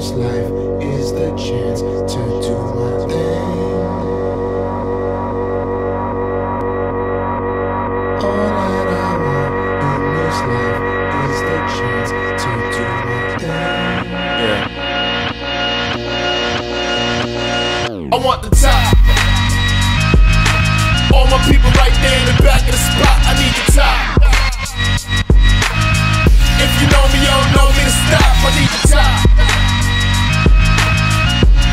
this life is the chance to do my thing. All that I want in this life is the chance to do my thing. Yeah. I want the top. All my people right there in the back of the spot. I need the top. If you know me, you don't know me to stop. I need the top.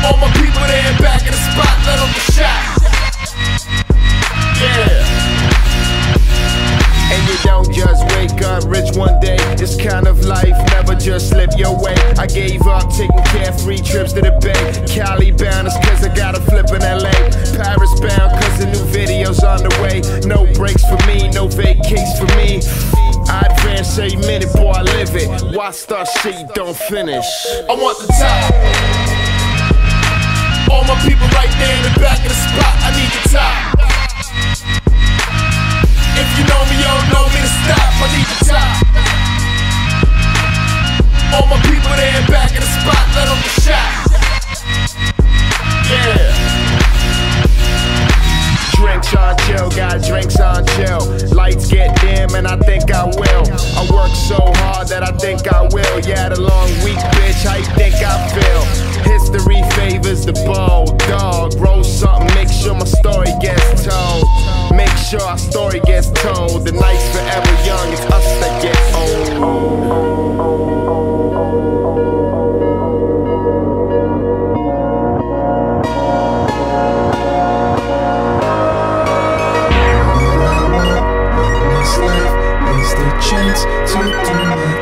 All my people there in back in the spot, let them get shot. Yeah. And you don't just wake up rich one day. This kind of life never just slip your way. I gave up taking carefree trips to the Bay. Cali bound is cause I got a flip in LA. Paris bound cause the new video's on the way. No breaks for me, no vacates for me. I advance every minute, boy, I live it. Why start shit you don't finish? I want the top. All my people right there in the back of the spot, I need the top. If you know me, you don't know me to stop, I need the top. All my people there in back of the spot, let them get shot. Yeah. Drinks on chill, got drinks on chill. Lights get dim and I think I will. I work so hard that I think I will. Yeah, the long week, bitch, how you think I feel? History favors the bold dog. Roll something, make sure my story gets told. Make sure our story gets told. The night's forever young, it's us that get old. This life is the chance to do my thing.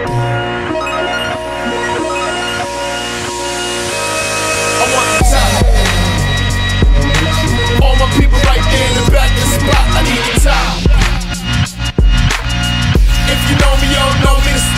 If you know me, you don't know me to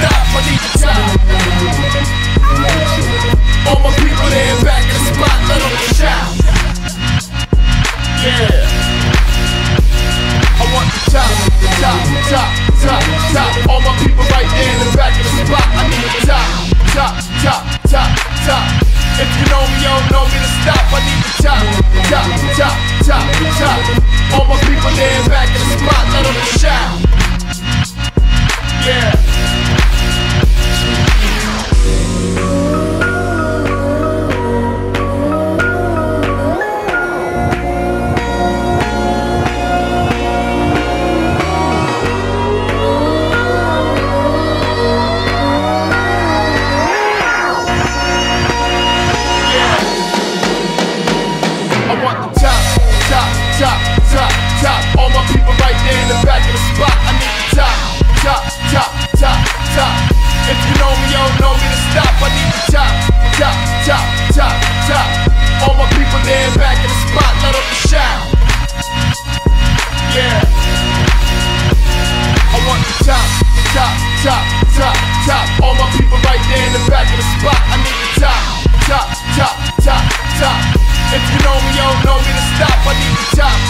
stop. I need the top.